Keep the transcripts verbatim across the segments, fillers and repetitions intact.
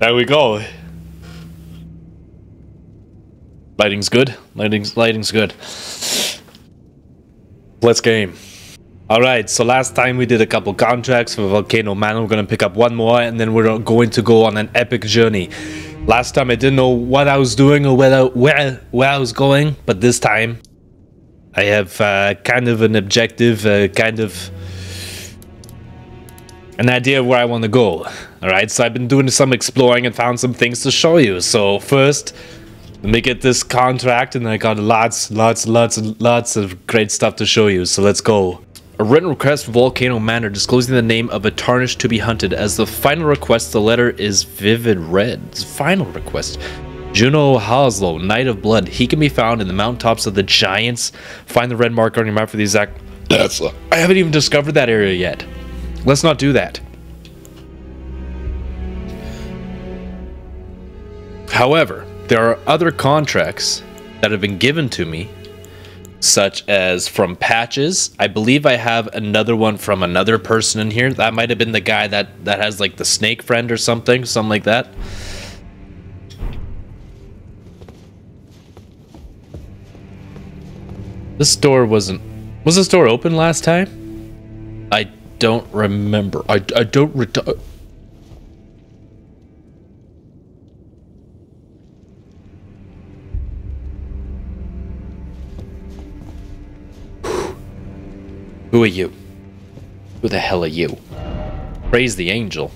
There we go. Lighting's good. Lighting's lighting's good. Let's game. Alright, so last time we did a couple contracts for Volcano Manor. We're gonna pick up one more and then we're going to go on an epic journey. Last time I didn't know what I was doing or where I, where, where I was going, but this time I have uh, kind of an objective, uh, kind of an idea of where I want to go. Alright, so I've been doing some exploring and found some things to show you. So first, let me get this contract and I got lots, lots, lots, lots of great stuff to show you. So let's go. A written request from Volcano Manor disclosing the name of a tarnished to be hunted. As the final request, the letter is vivid red. It's final request. Juno Haslo, Knight of Blood. He can be found in the mountaintops of the Giants. Find the red mark on your map for the exact... That's a... I haven't even discovered that area yet. Let's not do that. However, there are other contracts that have been given to me, such as from Patches. I believe I have another one from another person in here. That might have been the guy that, that has like the snake friend or something, something like that. This door wasn't... Was this door open last time? I... don't remember. I, I don't re Who are you? Who the hell are you? Praise the angel.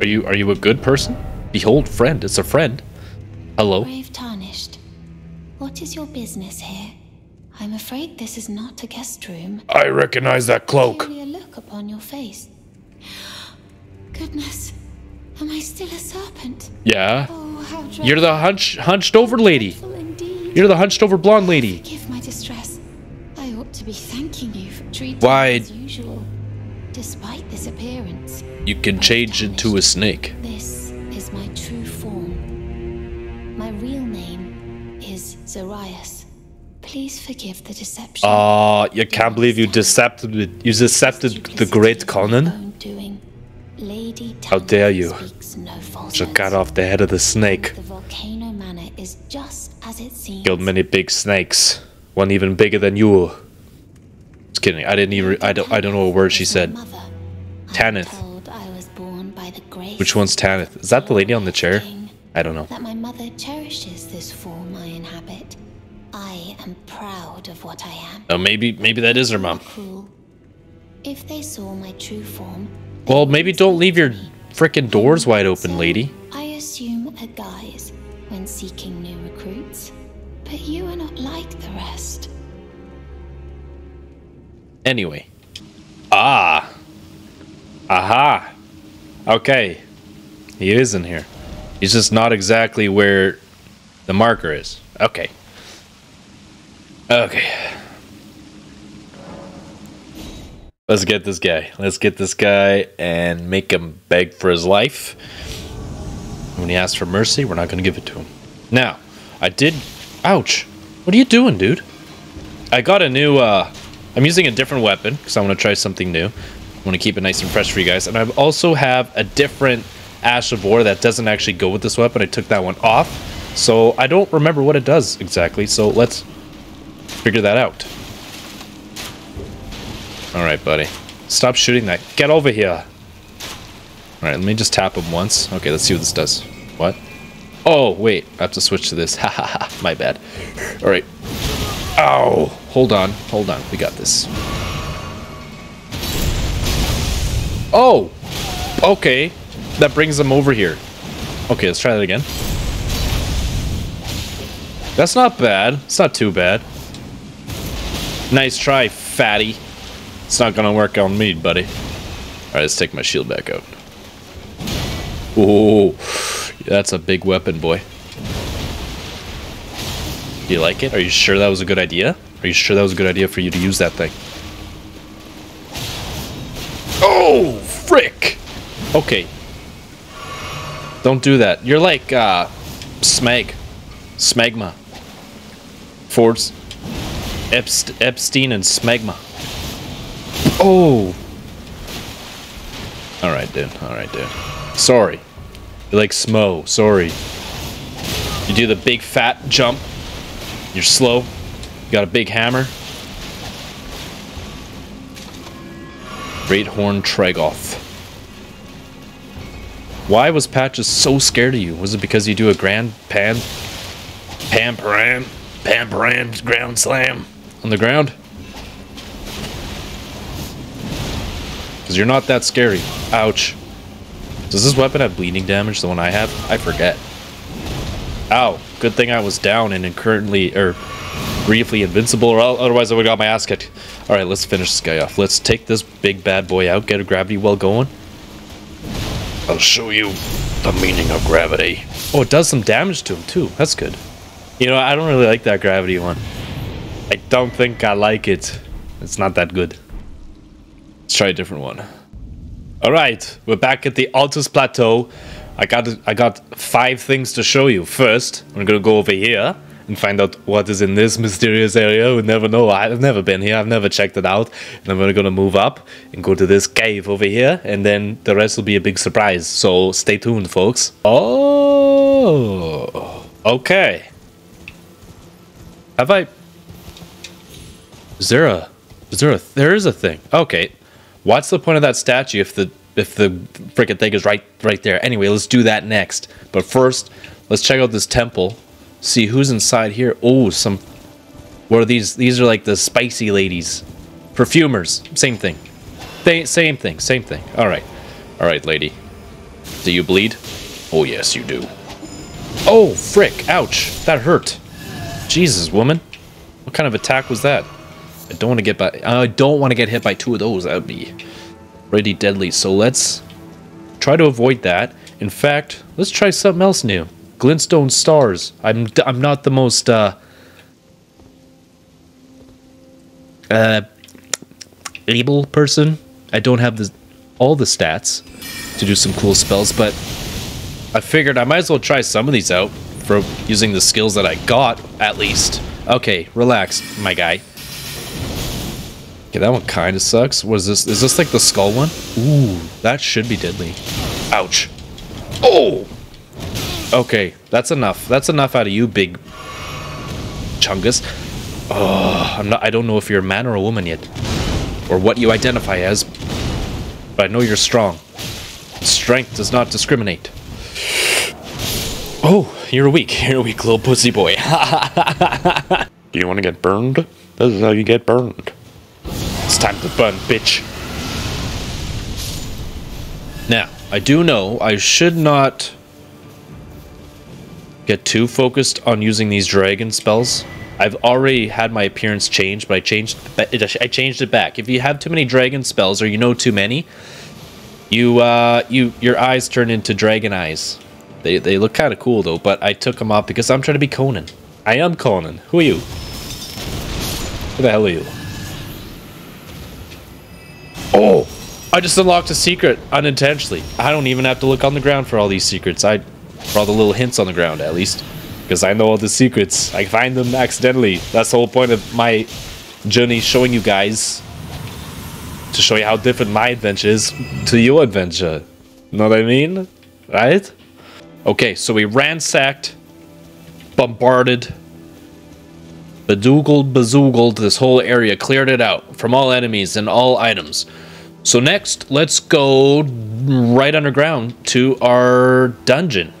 Are you are you a good person? Behold, friend, it's a friend. Hello. Brave Tarnished. What is your business here? I'm afraid this is not a guest room. I recognize that cloak. Peculiar look upon your face. Goodness, am I still a serpent? Yeah. Oh, how dreadful. You're the hunch, hunched over lady. You're the hunched over blonde lady. Forgive my distress. I ought to be thanking you for treating me as usual, despite this appearance. You can change into a snake. This is my true form. My real name is Zarias. Please forgive the deception. Oh, you can't believe you decepted you decepted the great Conan. How dare you? She cut off the head of the snake. The Volcano Manor is just as it seems. Killed many big snakes. One even bigger than you. Just kidding. I didn't even I don't I don't know a word she said. Tanith. Which one's Tanith? Is that the lady on the chair? I don't know. That my mother cherishes this form I inhabit. I am proud of what I am. Oh, maybe, maybe that is her mom. Cruel. If they saw my true form. Well, maybe don't leave your frickin' doors wide open, so, lady. I assume a guise when seeking new recruits, but you are not like the rest. Anyway, ah, aha, okay, he is in here. He's just not exactly where the marker is. Okay. Okay. Let's get this guy. Let's get this guy and make him beg for his life. When he asks for mercy, we're not going to give it to him. Now, I did... Ouch. What are you doing, dude? I got a new... Uh, I'm using a different weapon because I want to try something new. I want to keep it nice and fresh for you guys. And I also have a different Ash of War that doesn't actually go with this weapon. I took that one off. So I don't remember what it does exactly. So let's... figure that out. Alright, buddy. Stop shooting that. Get over here. Alright, let me just tap him once. Okay, let's see what this does. What? Oh, wait. I have to switch to this. Ha ha ha. My bad. Alright. Ow. Hold on. Hold on. We got this. Oh! Okay. That brings him over here. Okay, let's try that again. That's not bad. It's not too bad. Nice try, fatty. It's not gonna work on me, buddy. Alright, let's take my shield back out. Ooh, that's a big weapon, boy. Do you like it? Are you sure that was a good idea? Are you sure that was a good idea for you to use that thing? Oh, frick! Okay. Don't do that. You're like, uh, Smeg. Smegma. Ford's... Epst Epstein and Smegma. Oh! Alright, dude. Alright, dude. Sorry. You're like Smo, sorry. You do the big fat jump. You're slow. You got a big hammer. Great Horn Trigoth. Why was Patches so scared of you? Was it because you do a grand pan? Pam param? Pam param ground slam? On the ground? Because you're not that scary. Ouch. Does this weapon have bleeding damage, the one I have? I forget. Ow. Good thing I was down and currently, or briefly invincible, or otherwise I would have got my ass kicked. Alright, let's finish this guy off. Let's take this big bad boy out, get a gravity well going. I'll show you the meaning of gravity. Oh, it does some damage to him too. That's good. You know, I don't really like that gravity one. I don't think I like it. It's not that good. Let's try a different one. Alright, we're back at the Altus Plateau. I got I got five things to show you. First, I'm gonna go over here and find out what is in this mysterious area. We never know. I've never been here. I've never checked it out. And I'm going to move up and go to this cave over here. And then the rest will be a big surprise. So stay tuned, folks. Oh. Okay. Have I... Is there a... Is there a... There is a thing. Okay. What's the point of that statue if the... If the freaking thing is right, right there? Anyway, let's do that next. But first, let's check out this temple. See who's inside here. Oh, some... What are these? These are like the spicy ladies. Perfumers. Same thing. They, same thing. Same thing. All right. All right, lady. Do you bleed? Oh, yes, you do. Oh, frick. Ouch. That hurt. Jesus, woman. What kind of attack was that? I don't want to get by... I don't want to get hit by two of those. That would be pretty deadly. So let's try to avoid that. In fact, let's try something else new. Glintstone stars. I'm I'm not the most uh uh able person. I don't have the all the stats to do some cool spells, but I figured I might as well try some of these out for using the skills that I got at least. Okay, relax, my guy. Okay, that one kind of sucks. What is this? Is this like the skull one? Ooh, that should be deadly. Ouch. Oh. Okay, that's enough. That's enough out of you, big chungus. Oh, I'm not, I don't know if you're a man or a woman yet. Or what you identify as. But I know you're strong. Strength does not discriminate. Oh, you're weak. You're a weak little pussy boy. Do you want to get burned? This is how you get burned. It's time to burn, bitch. Now, I do know I should not... get too focused on using these dragon spells. I've already had my appearance changed, but I changed I changed it back. If you have too many dragon spells, or you know too many, you uh, you your eyes turn into dragon eyes. They they look kind of cool though, but I took them off because I'm trying to be Conan. I am Conan. Who are you? Who the hell are you? Oh, I just unlocked a secret unintentionally. I don't even have to look on the ground for all these secrets. I. For all the little hints on the ground, at least. Because I know all the secrets. I find them accidentally. That's the whole point of my journey showing you guys. To show you how different my adventure is to your adventure. Know what I mean? Right? Okay, so we ransacked, bombarded, bedoogled, bazoogled this whole area. Cleared it out from all enemies and all items. So next, let's go right underground to our dungeon.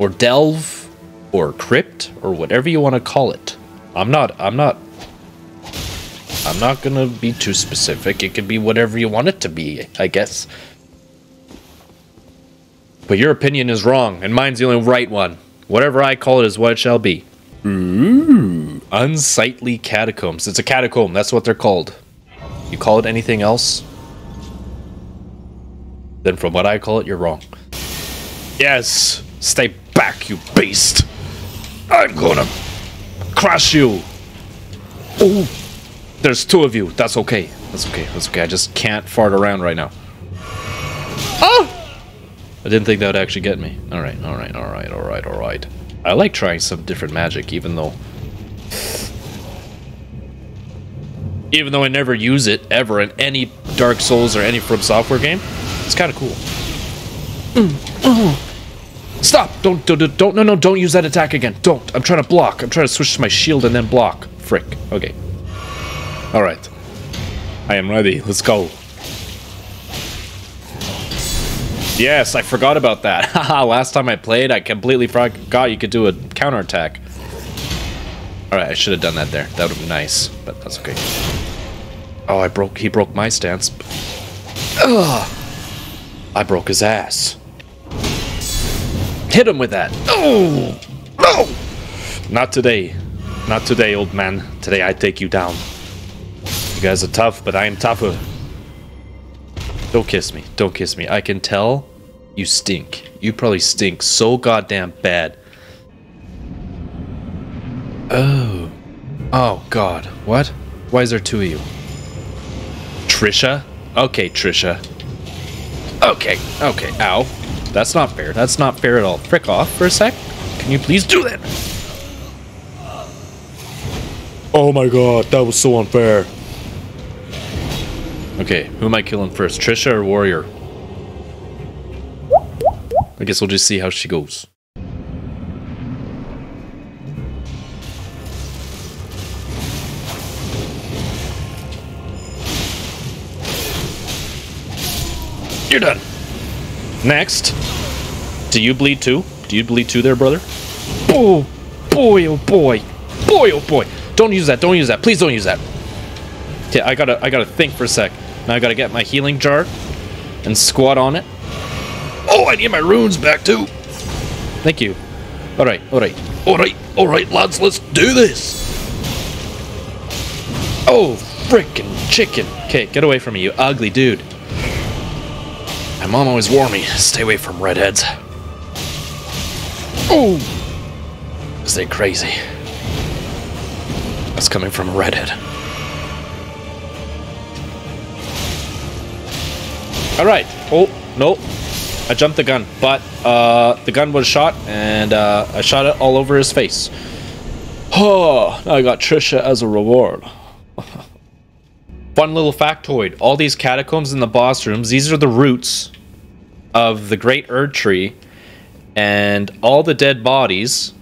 Or delve, or crypt, or whatever you want to call it. I'm not, I'm not, I'm not gonna be too specific. It could be whatever you want it to be, I guess. But your opinion is wrong, and mine's the only right one. Whatever I call it is what it shall be. Ooh, unsightly catacombs. It's a catacomb, that's what they're called. You call it anything else? Then from what I call it, you're wrong. Yes, stay back, you beast! I'm gonna crush you! Oh! There's two of you. That's okay. That's okay. That's okay. I just can't fart around right now. Oh! I didn't think that would actually get me. Alright, alright, alright, alright, alright. I like trying some different magic, even though... Even though I never use it, ever, in any Dark Souls or any FromSoftware game. It's kind of cool. Mm, oh. Stop! Don't, don't, don't, no, no, don't use that attack again. Don't. I'm trying to block. I'm trying to switch to my shield and then block. Frick. Okay. Alright. I am ready. Let's go. Yes, I forgot about that. Haha, last time I played, I completely forgot you could do a counterattack. Alright, I should have done that there. That would have been nice, but that's okay. Oh, I broke. He broke my stance. Ugh. I broke his ass. Hit him with that. Oh! No! Not today. Not today, old man. Today I take you down. You guys are tough, but I am tougher. Don't kiss me. Don't kiss me. I can tell you stink. You probably stink so goddamn bad. Oh. Oh, God. What? Why is there two of you? Trisha? Okay, Trisha. Okay, okay, ow. That's not fair. That's not fair at all. Frick off for a sec. Can you please do that? Oh my god, that was so unfair. Okay, who am I killing first? Trisha or Warrior? I guess we'll just see how she goes. You're done. Next. Do you bleed too? Do you bleed too there, brother? Oh, boy, oh, boy. Boy, oh, boy. Don't use that. Don't use that. Please don't use that. Yeah, I gotta, I gotta think for a sec. Now I gotta get my healing jar and squat on it. Oh, I need my runes back too. Thank you. All right, all right. All right, all right, lads. Let's do this. Oh, frickin' chicken. Okay, get away from me, you ugly dude. My mom always warned me, stay away from redheads. Oh! Because they're crazy. That's coming from a redhead. Alright. Oh, no. I jumped the gun, but uh, the gun was shot, and uh, I shot it all over his face. Oh, now I got Trisha as a reward. One little factoid, all these catacombs in the boss rooms, these are the roots of the Great Erdtree, and all the dead bodies,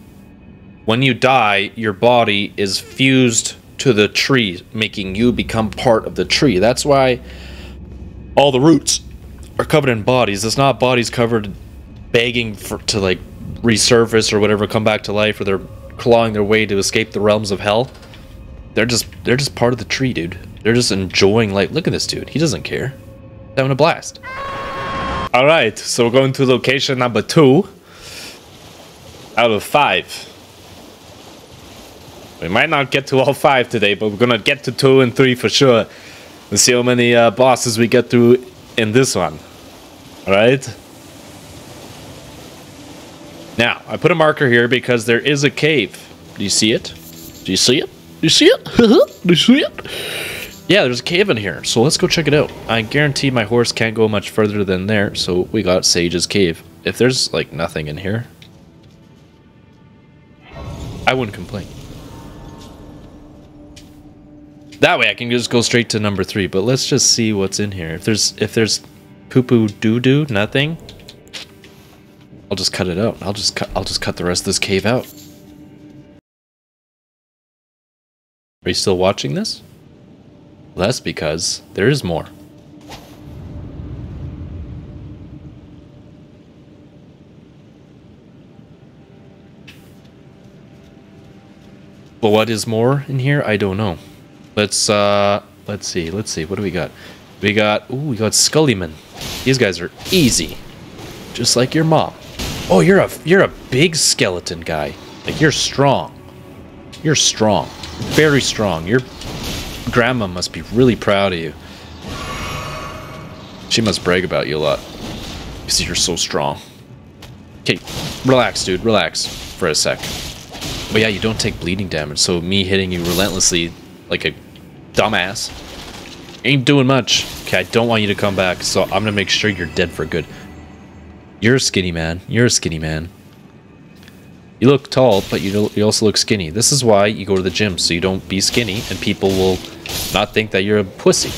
when you die, your body is fused to the tree, making you become part of the tree. That's why all the roots are covered in bodies. It's not bodies covered begging for, to like resurface or whatever, come back to life, or they're clawing their way to escape the realms of hell. They're just, they're just part of the tree, dude. They're just enjoying life. Look at this dude. He doesn't care. He's having a blast. All right. So we're going to location number two out of five. We might not get to all five today, but we're going to get to two and three for sure. Let's see how many uh, bosses we get through in this one. All right. Now, I put a marker here because there is a cave. Do you see it? Do you see it? You see it? You see it? Yeah, there's a cave in here, so let's go check it out. I guarantee my horse can't go much further than there, so we got Sage's Cave. If there's, like, nothing in here, I wouldn't complain. That way I can just go straight to number three, but let's just see what's in here. If there's, if there's poo-poo doo-doo, nothing, I'll just cut it out. I'll just cut, I'll just cut the rest of this cave out. Are you still watching this? Well, that's because there is more. But what is more in here? I don't know. Let's uh let's see, let's see, what do we got? We got ooh, we got Scullyman. These guys are easy. Just like your mom. Oh, you're a you're a big skeleton guy. Like you're strong. You're strong. Very strong. Your grandma must be really proud of you. She must brag about you a lot. Because you're so strong. Okay, relax, dude. Relax for a sec. But yeah, you don't take bleeding damage, so me hitting you relentlessly like a dumbass ain't doing much. Okay, I don't want you to come back, so I'm going to make sure you're dead for good. You're a skinny man. You're a skinny man. You look tall, but you, you also look skinny. This is why you go to the gym, so you don't be skinny, and people will not think that you're a pussy.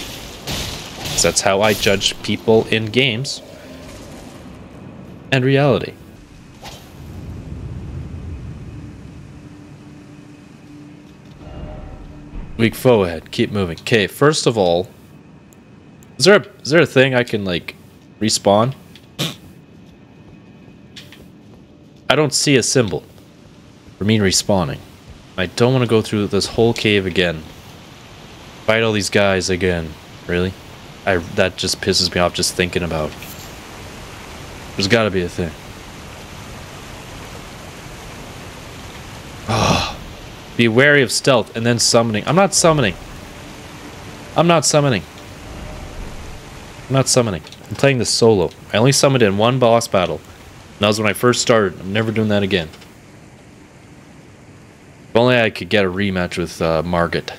So that's how I judge people in games and reality. Weak foe ahead. Keep moving. Okay, first of all, is there a, is there a thing I can, like, respawn? I don't see a symbol for me respawning. I don't want to go through this whole cave again. Fight all these guys again. Really? I, that just pisses me off just thinking about. There's got to be a thing. Oh, be wary of stealth and then summoning. I'm not summoning. I'm not summoning. I'm not summoning. I'm playing this solo. I only summoned in one boss battle. And that was when I first started. I'm never doing that again. If only I could get a rematch with uh, Margit.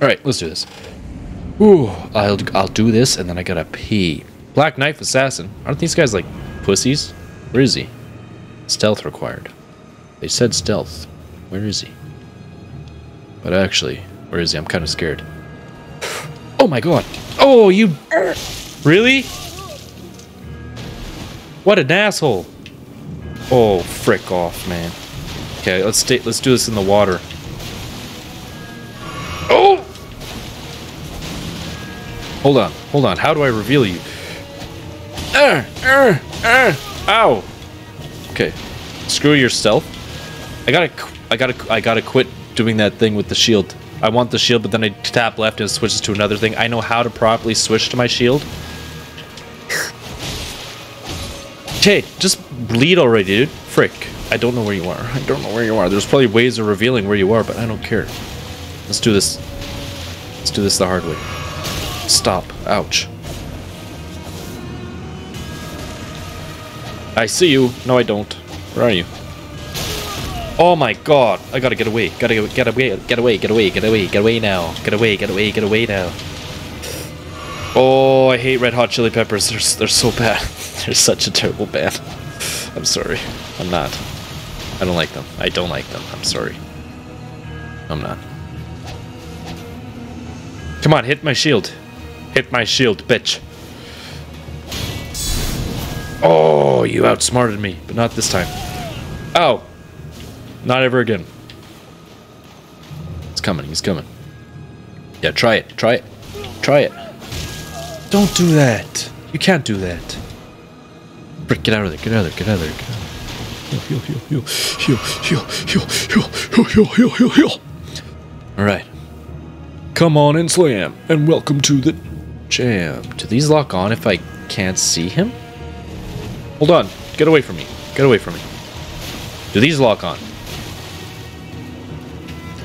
Alright, let's do this. Ooh, I'll, I'll do this and then I gotta pee. Black knife assassin. Aren't these guys like pussies? Where is he? Stealth required. They said stealth. Where is he? But actually, where is he? I'm kind of scared. Oh my god. Oh, you... Really? What an asshole. Oh, frick off, man. Okay, let's stay, let's do this in the water. Oh! Hold on, hold on. How do I reveal you? Uh, uh, uh, ow! Okay, screw your stealth. I gotta, I gotta, I gotta quit doing that thing with the shield. I want the shield, but then I tap left and it switches to another thing. I know how to properly switch to my shield. Hey, just bleed already, dude. Frick. I don't know where you are. I don't know where you are. There's probably ways of revealing where you are, but I don't care. Let's do this. Let's do this the hard way. Stop. Ouch. I see you. No, I don't. Where are you? Oh my god. I gotta get away. Gotta get, get away. Get away. Get away. Get away. Get away now. Get away. Get away. Get away now. Oh, I hate Red Hot Chili Peppers. They're, they're so bad. They're such a terrible band. I'm sorry. I'm not. I don't like them. I don't like them. I'm sorry. I'm not. Come on, hit my shield. Hit my shield, bitch. Oh, you outsmarted me, but not this time. Ow. Not ever again. He's coming. He's coming. Yeah, try it. Try it. Try it. Don't do that. You can't do that. Brick, get out of there, get out of there, get out of there, get out of there. Heal, heal, heal, heal, heal, heal, heal, heal, heal, heal, heal. Alright. Come on and slam, and welcome to the jam. Do these lock on if I can't see him? Hold on, get away from me, get away from me. Do these lock on?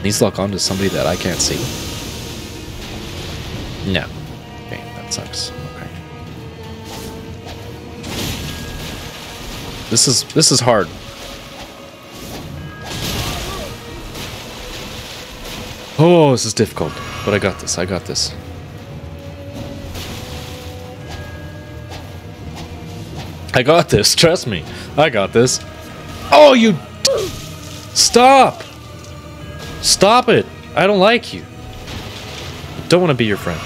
These lock on to somebody that I can't see? No. Okay, that sucks. This is this is hard. Oh, this is difficult, but I got this. I got this. I got this. Trust me, I got this. Oh, you! Stop! Stop it! I don't like you. I don't want to be your friend.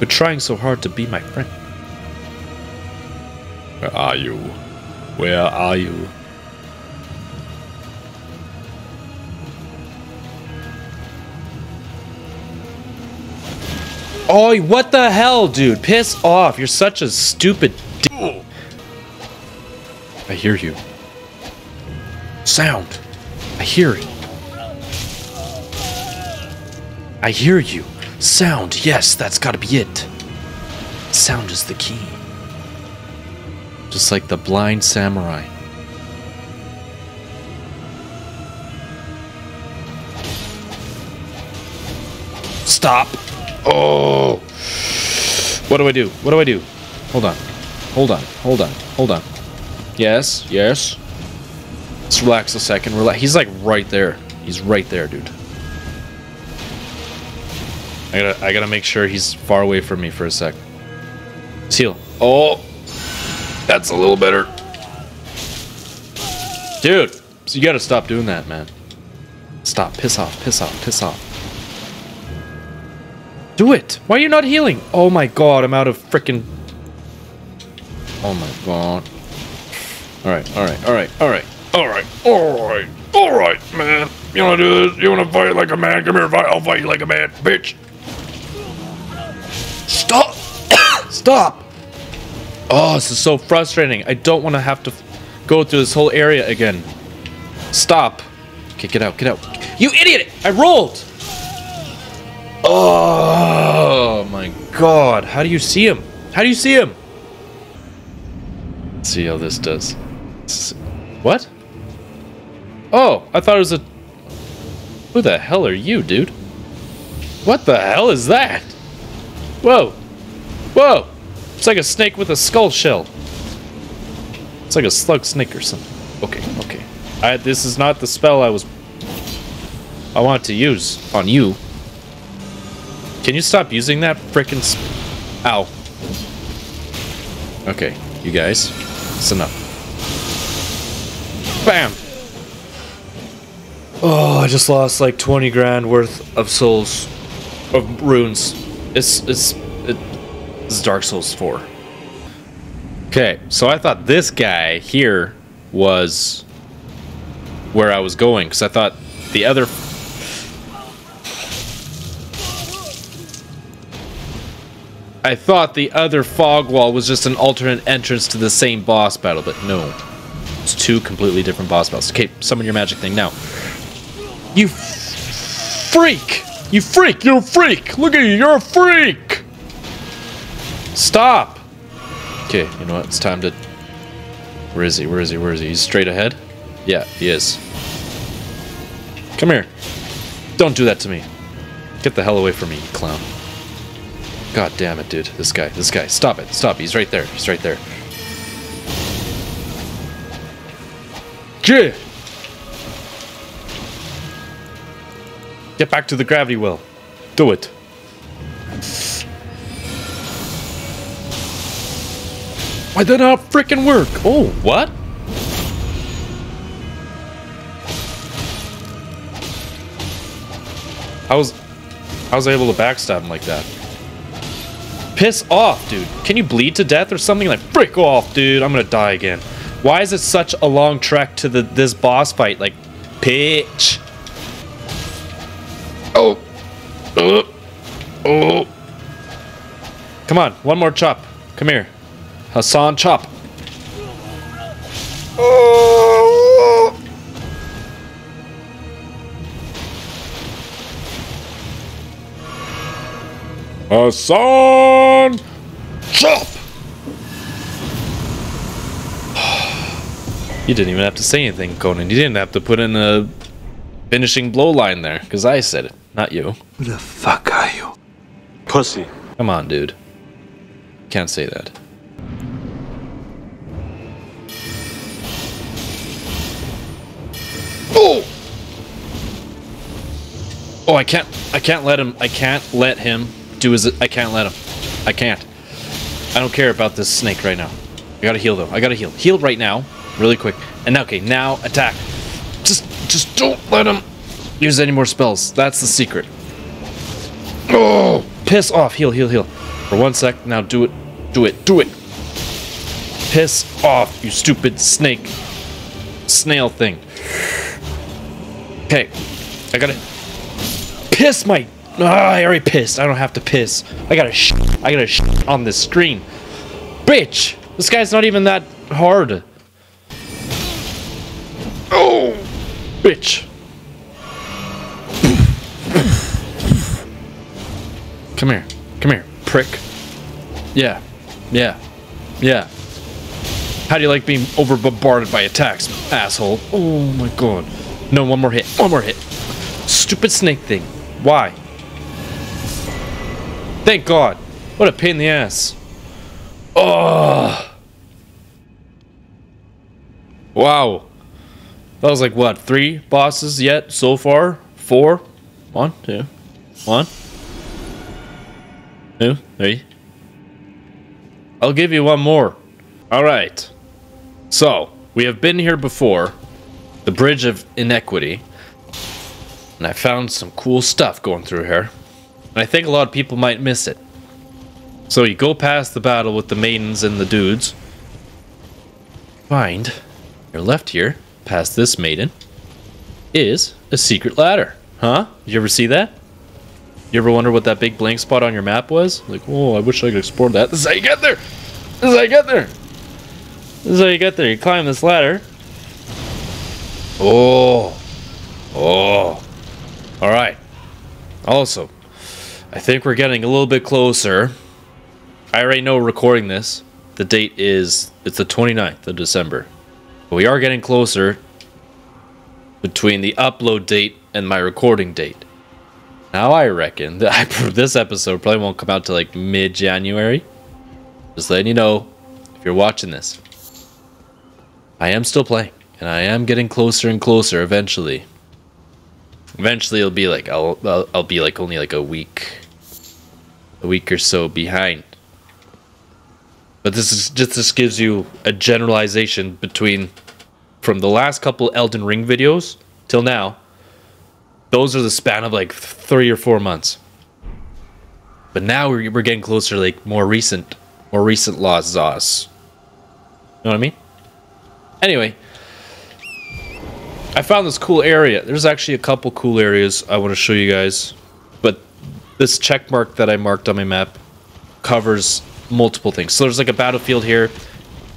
You're trying so hard to be my friend. Where are you? Where are you? Oh, what the hell, dude? Piss off. You're such a stupid d- I hear you. Sound. I hear it. I hear you. Sound. Yes, that's gotta be it. Sound is the key. Just like the blind samurai. Stop! Oh! What do I do? What do I do? Hold on. Hold on. Hold on. Hold on. Yes. Yes. Let's relax a second. Relax. He's like right there. He's right there, dude. I gotta, I gotta make sure he's far away from me for a sec. Let's heal. Oh! That's a little better. Dude, so you gotta stop doing that, man. Stop. Piss off. Piss off. Piss off. Do it. Why are you not healing? Oh my god, I'm out of frickin'... Oh my god. Alright, alright, alright, alright. Alright, alright, alright, man. You wanna do this? You wanna fight like a man? Come here, fight. I'll fight you like a man, bitch. Stop! Stop! Oh, this is so frustrating. I don't want to have to go through this whole area again. Stop. Okay, get out, get out. You idiot! I rolled! Oh my god. How do you see him? How do you see him? Let's see how this does. What? Oh, I thought it was a... Who the hell are you, dude? What the hell is that? Whoa. Whoa. It's like a snake with a skull shell. It's like a slug snake or something. Okay, okay. I, this is not the spell I was... I want to use on you. Can you stop using that frickin' sp... Ow. Okay, you guys. That's enough. Bam! Oh, I just lost like twenty grand worth of souls. Of runes. It's... it's... It, This is Dark Souls four. Okay, so I thought this guy here was where I was going, because I thought the other... I thought the other fog wall was just an alternate entrance to the same boss battle, but no. It's two completely different boss battles. Okay, summon your magic thing now. You freak! You freak! You're a freak! Look at you, you're a freak! Stop! Okay, you know what? It's time to... Where is he? Where is he? Where is he? He's straight ahead? Yeah, he is. Come here. Don't do that to me. Get the hell away from me, you clown. God damn it, dude. This guy. This guy. Stop it. Stop. He's right there. He's right there. Gah! Get back to the gravity well. Do it. Why did that not frickin' work? Oh, what? I was, I was able to backstab him like that. Piss off, dude. Can you bleed to death or something? Like, frick off, dude. I'm gonna die again. Why is it such a long trek to the this boss fight? Like, pitch. Oh. Uh. Oh. Come on, one more chop. Come here. Hassan, chop. Oh. Hassan, chop. You didn't even have to say anything, Conan. You didn't have to put in a finishing blow line there, because I said it, not you. Who the fuck are you? Pussy. Come on, dude. Can't say that. Oh! Oh, I can't, I can't let him, I can't let him do his, I can't let him. I can't. I don't care about this snake right now. I gotta heal though, I gotta heal. Heal right now, really quick. And okay, now attack. Just, just don't let him use any more spells. That's the secret. Oh! Piss off, heal, heal, heal. For one sec, now do it, do it, do it. Piss off, you stupid snake. Snail thing. Okay, I gotta piss my... Oh, I already pissed. I don't have to piss. I gotta sh... I gotta sh... on this screen. Bitch! This guy's not even that hard. Oh! Bitch. Come here. Come here, prick. Yeah. Yeah. Yeah. How do you like being over-bombarded by attacks, asshole? Oh my god. No, one more hit. One more hit. Stupid snake thing. Why? Thank God. What a pain in the ass. Oh. Wow. That was like, what, three bosses yet so far? Four? One, two. One. Two, three. I'll give you one more. All right. So, we have been here before. The Bridge of Iniquity, and I found some cool stuff going through here, and I think a lot of people might miss it. So you go past the battle with the maidens and the dudes, find you're left here past this maiden, is a secret ladder. Huh? Did you ever see that? You ever wonder what that big blank spot on your map was? Like, oh, I wish I could explore that. This is how you get there! This is how you get there! This is how you get there. You climb this ladder. Oh. Oh. Alright. Also, I think we're getting a little bit closer. I already know recording this. The date is, it's the twenty-ninth of December. But we are getting closer between the upload date and my recording date. Now I reckon that I, this episode probably won't come out till like mid-January. Just letting you know, if you're watching this, I am still playing, and I am getting closer and closer eventually. Eventually it'll be like, I'll, I'll, I'll be like only like a week, a week or so behind. But this is just, this gives you a generalization between, from the last couple Elden Ring videos till now. Those are the span of like three or four months. But now we're, we're getting closer to like more recent, more recent Lost Zos. You know what I mean? Anyway, I found this cool area. There's actually a couple cool areas I want to show you guys. But this check mark that I marked on my map covers multiple things. So there's like a battlefield here.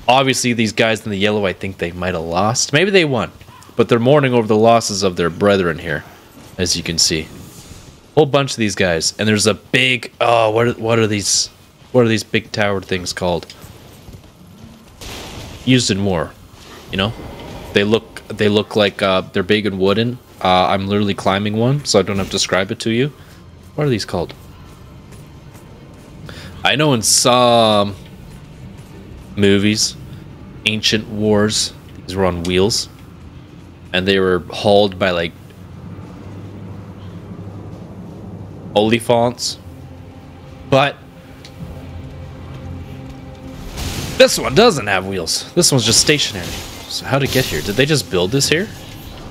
Obviously, these guys in the yellow, I think they might have lost. Maybe they won. But they're mourning over the losses of their brethren here. As you can see, whole bunch of these guys, and there's a big, oh, what are, what are these, what are these big tower things called? Used in war, you know. They look, they look like uh, they're big and wooden. Uh, I'm literally climbing one, so I don't have to describe it to you. What are these called? I know in some movies, ancient wars, these were on wheels, and they were hauled by like Oliphants, but this one doesn't have wheels. This one's just stationary. So how to get here? Did they just build this here?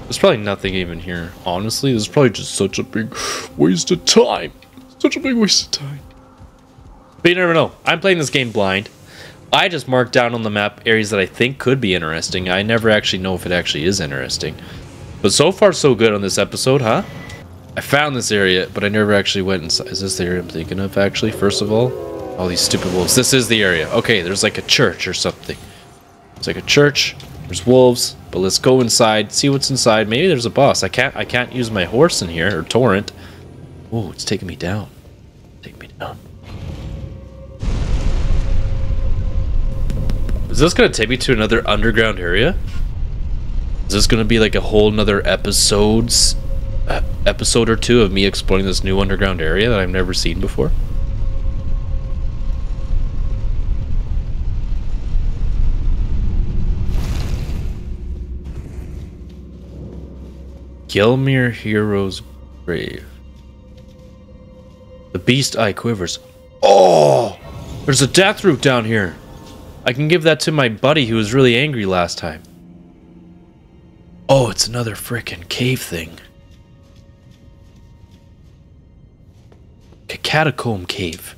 There's probably nothing even here. Honestly, this is probably just such a big waste of time. Such a big waste of time. But you never know. I'm playing this game blind. I just marked down on the map areas that I think could be interesting. I never actually know if it actually is interesting. But so far, so good on this episode, huh? I found this area, but I never actually went inside. Is this the area I'm thinking of, actually, first of all? All these stupid wolves. This is the area. Okay, there's like a church or something. It's like a church. There's wolves. But let's go inside, see what's inside. Maybe there's a boss. I can't I can't use my horse in here, or Torrent. Oh, it's taking me down. Take me down. Is this going to take me to another underground area? Is this going to be like a whole nother episodes? Uh, episode or two of me exploring this new underground area that I've never seen before. Gelmir Hero's Grave. The Beast Eye Quivers. Oh! There's a death root down here. I can give that to my buddy who was really angry last time. Oh, it's another frickin' cave thing. Catacomb cave.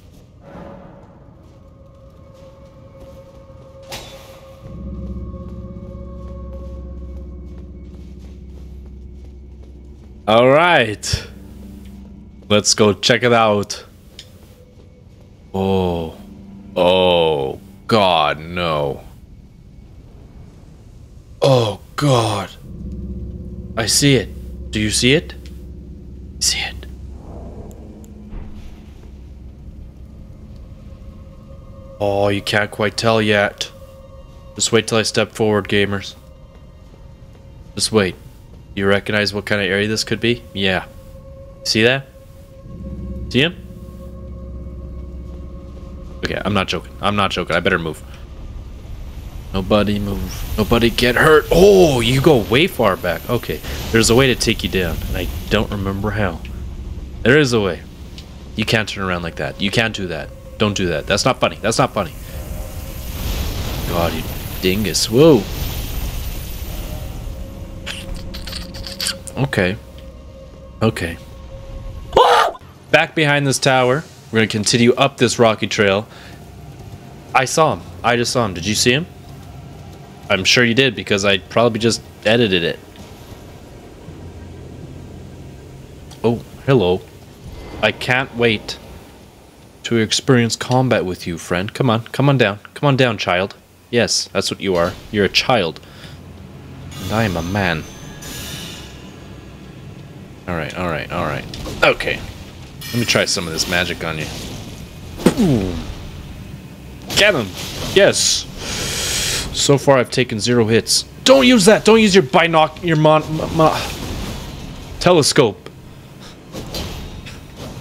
All right, let's go check it out. Oh, oh God, no. Oh God, I see it. Do you see it? I see it. Oh, you can't quite tell yet. Just wait till I step forward, gamers. Just wait. You recognize what kind of area this could be? Yeah. See that? See him? Okay, I'm not joking. I'm not joking. I better move. Nobody move. Nobody get hurt. Oh, you go way far back. Okay. There's a way to take you down, and I don't remember how. There is a way. You can't turn around like that. You can't do that. Don't do that. That's not funny. That's not funny. God, you dingus. Whoa. Okay. Okay. Back behind this tower. We're going to continue up this rocky trail. I saw him. I just saw him. Did you see him? I'm sure you did because I probably just edited it. Oh, hello. I can't wait to experience combat with you, friend. Come on, come on down. Come on down, child. Yes, that's what you are. You're a child. And I am a man. Alright, alright, alright. Okay. Let me try some of this magic on you. Boom! Get him! Yes! So far, I've taken zero hits. Don't use that! Don't use your binoc... your mon... mon telescope.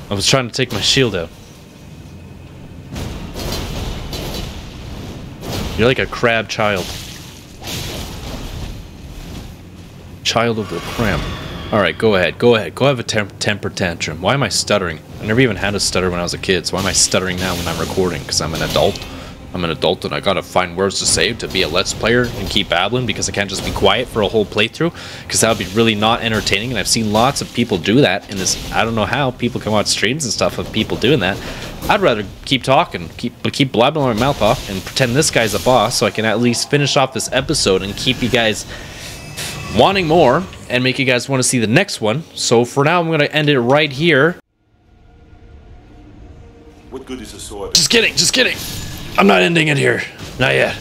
I was trying to take my shield out. You're like a crab child. Child of the cramp. Alright, go ahead. Go ahead. Go have a temp temper tantrum. Why am I stuttering? I never even had a stutter when I was a kid, so why am I stuttering now when I'm recording? Because I'm an adult. I'm an adult and I gotta find words to say to be a Let's Player and keep babbling because I can't just be quiet for a whole playthrough because that would be really not entertaining, and I've seen lots of people do that in this. I don't know how people can watch streams and stuff of people doing that. I'd rather keep talking, keep keep blabbing my mouth off and pretend this guy's a boss so I can at least finish off this episode and keep you guys wanting more and make you guys want to see the next one. So for now, I'm going to end it right here. What good is a sword? Just kidding, just kidding. I'm not ending it here. Not yet.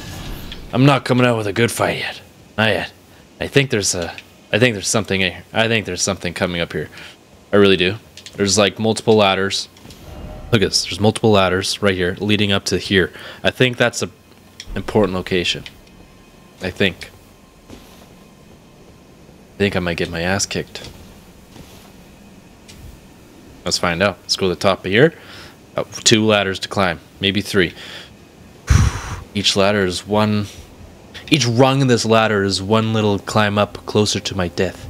I'm not coming out with a good fight yet. Not yet. I think there's a... I think there's something here. I think there's something coming up here. I really do. There's like multiple ladders. Look at this. There's multiple ladders right here leading up to here. I think that's an important location. I think. I think I might get my ass kicked. Let's find out. Let's go to the top of here. Oh, two ladders to climb. Maybe three. Each ladder is one... Each rung in this ladder is one little climb up closer to my death.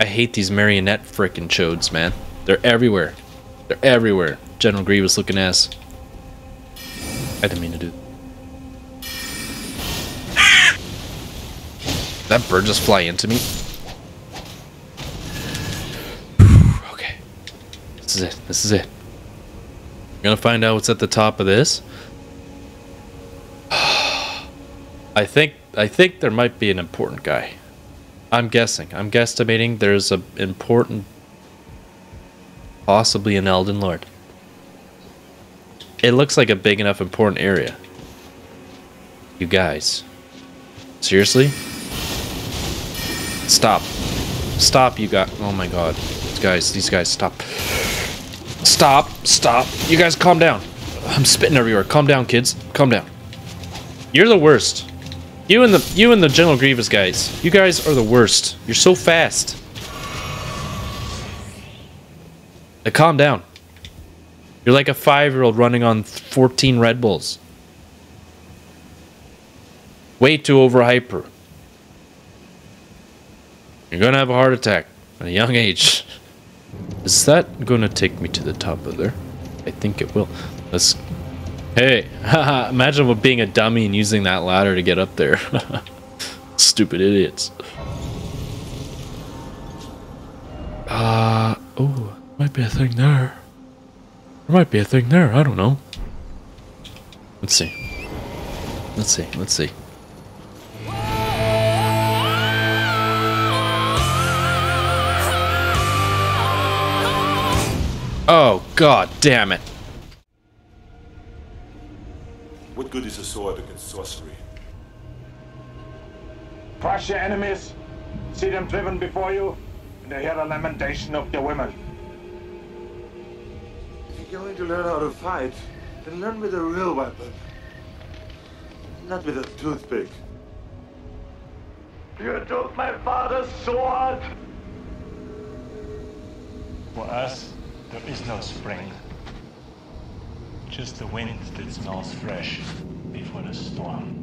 I hate these marionette frickin' chodes, man. They're everywhere. They're everywhere. General Grievous looking ass. I didn't mean to do that. That bird just fly into me? Okay. This is it. This is it. I'm gonna find out what's at the top of this. I think I think there might be an important guy. I'm guessing. I'm guesstimating there's a important, possibly an Elden Lord. It looks like a big enough important area. You guys. Seriously? Stop. Stop, you guys. Oh my god. These guys, these guys, stop. Stop. Stop. You guys calm down. I'm spitting everywhere. Calm down, kids. Calm down. You're the worst. You and the you and the General Grievous guys. You guys are the worst. You're so fast. Now calm down. You're like a five-year-old running on fourteen Red Bulls. Way too overhyper. You're gonna have a heart attack at a young age. Is that gonna take me to the top of there? I think it will. Let's. Hey, haha! Imagine what being a dummy and using that ladder to get up there. Stupid idiots. Uh oh, might be a thing there. There might be a thing there. I don't know. Let's see. Let's see. Let's see. Oh, god damn it. What good is a sword against sorcery? Crush your enemies, see them driven before you, and hear the lamentation of your women. If you're going to learn how to fight, then learn with a real weapon. Not with a toothpick. You took my father's sword! For us, there is no spring, just the wind that smells fresh before the storm.